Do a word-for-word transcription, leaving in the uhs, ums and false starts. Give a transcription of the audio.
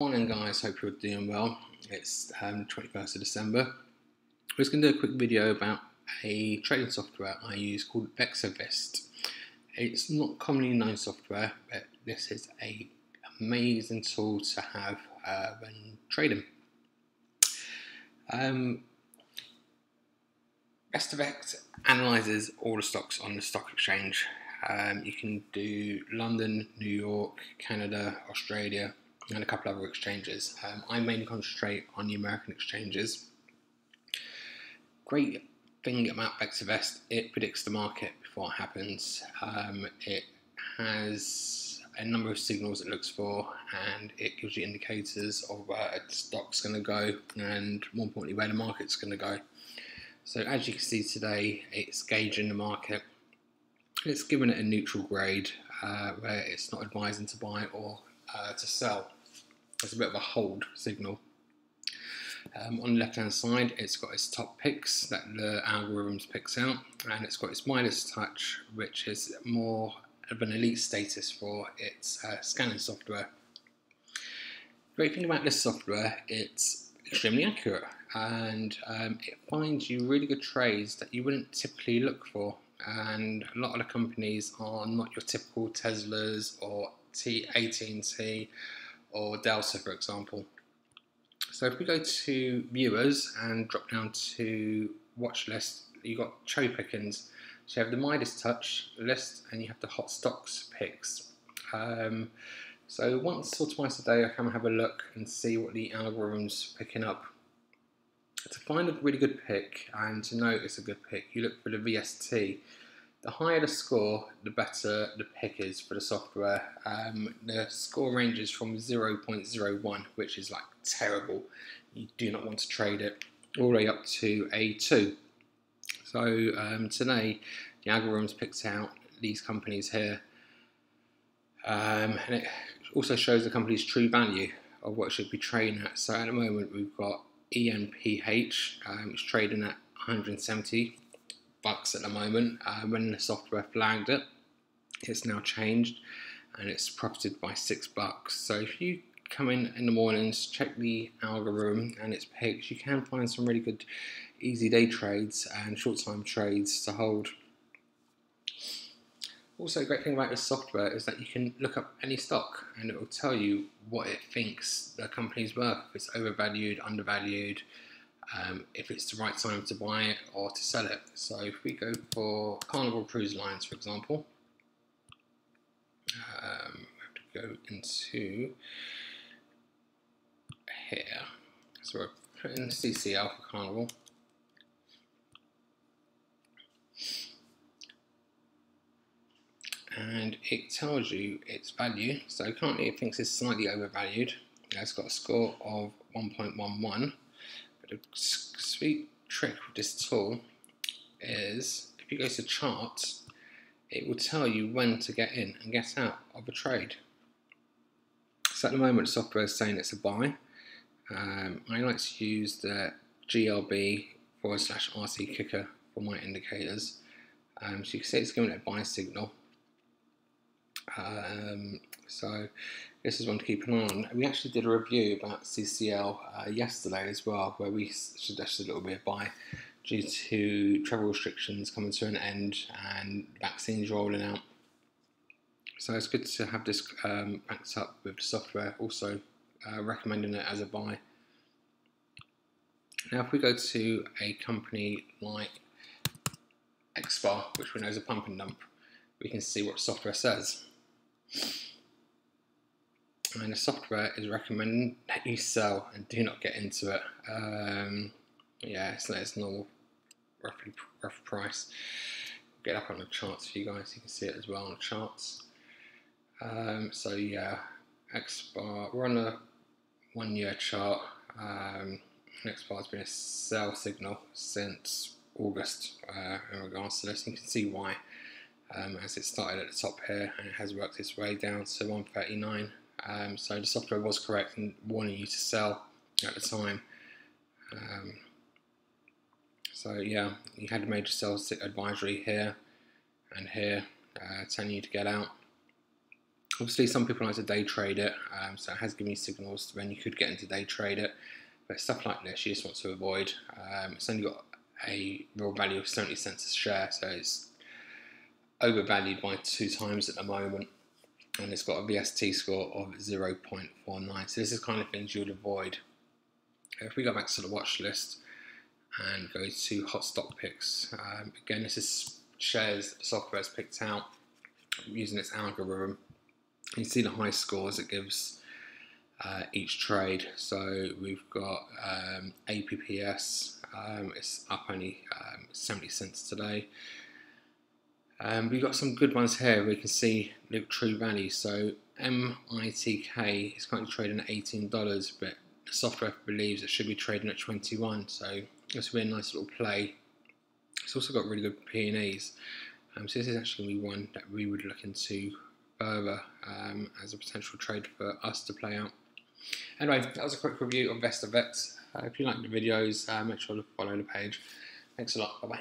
Morning guys, hope you're doing well. It's um, twenty-first of December. I'm just going to do a quick video about a trading software I use called VectorVest. It's not commonly known software, but this is an amazing tool to have uh, when trading. Um, VectorVest analyzes all the stocks on the stock exchange. Um, you can do London, New York, Canada, Australia, and a couple other exchanges. Um, I mainly concentrate on the American exchanges. Great thing about VectorVest, it predicts the market before it happens. Um, it has a number of signals it looks for, and it gives you indicators of where a stock's going to go, and more importantly, where the market's going to go. So as you can see today, it's gauging the market. It's giving it a neutral grade, uh, where it's not advising to buy or uh, to sell. It's a bit of a hold signal. Um, on the left hand side, it's got its top picks that the algorithms picks out, and it's got its Midas Touch, which is more of an elite status for its uh, scanning software. The great thing about this software, it's extremely accurate, and um, it finds you really good trades that you wouldn't typically look for, and a lot of the companies are not your typical Teslas or A T and T or Delta, for example. So if we go to viewers and drop down to watch list, you've got show pickings. So you have the Midas Touch list and you have the hot stocks picks. Um, so once or twice a day I come and have a look and see what the algorithm's picking up. To find a really good pick and to know it's a good pick, you look for the V S T. The higher the score, the better the pick is for the software. Um, the score ranges from zero point zero one, which is like terrible, you do not want to trade it, all the way up to a two. So um, today, the algorithms picked out these companies here, um, and it also shows the company's true value of what it should be trading at. So at the moment, we've got E N P H, um, it's trading at one hundred seventy bucks at the moment. Uh, when the software flagged it, it's now changed and it's profited by six bucks. So if you come in in the mornings, check the algorithm and its picks, you can find some really good easy day trades and short time trades to hold. Also, a great thing about this software is that you can look up any stock and it will tell you what it thinks the company's worth, if it's overvalued, undervalued, Um, if it's the right time to buy it or to sell it. So if we go for Carnival Cruise Lines, for example, um, we have to go into here. So we're putting C C L for Carnival. And it tells you its value. So currently it thinks it's slightly overvalued. It's got a score of one point one one. The sweet trick with this tool is, if you go to charts, it will tell you when to get in and get out of a trade. So at the moment, software is saying it's a buy. Um, I like to use the G R B forward slash R T kicker for my indicators. Um, so you can see it's giving it a buy signal. Um, so this is one to keep an eye on. We actually did a review about C C L uh, yesterday as well, where we suggested a little bit of buy due to travel restrictions coming to an end and vaccines rolling out. So it's good to have this um, backed up with the software, also uh, recommending it as a buy. Now if we go to a company like Xbar, which we know is a pump and dump, we can see what software says. And the software is recommending that you sell and do not get into it. Um, yeah, it's not its normal roughly rough price. Get up on the charts for you guys, you can see it as well on the charts. Um, so yeah, Xbar, we're on a one year chart. Um, Xbar has been a sell signal since August uh, in regards to this. You can see why, um, as it started at the top here and it has worked its way down to one thirty-nine. Um, so the software was correct in warning you to sell at the time. Um, so yeah, you had a major sales advisory here and here, uh, telling you to get out. Obviously some people like to day trade it, um, so it has given me signals when you could get into day trade it, but stuff like this you just want to avoid. Um, it's only got a real value of seventy cents a share, so it's overvalued by two times at the moment, and it's got a V S T score of zero point four nine, so this is kind of things you would avoid. If we go back to the watch list and go to hot stock picks, um, again this is shares software has picked out using its algorithm. You see the high scores it gives uh, each trade, so we've got um, A P P S, um, it's up only um, seventy cents today. Um, we've got some good ones here. We can see the true value, so M I T K is currently trading at eighteen dollars, but the software believes it should be trading at twenty-one, so this will be a nice little play. It's also got really good P and Es, um, so this is actually going to be one that we would look into further um, as a potential trade for us to play out. Anyway, that was a quick review of VectorVest. Uh, if you liked the videos, uh, make sure to follow the page. Thanks a lot, bye bye.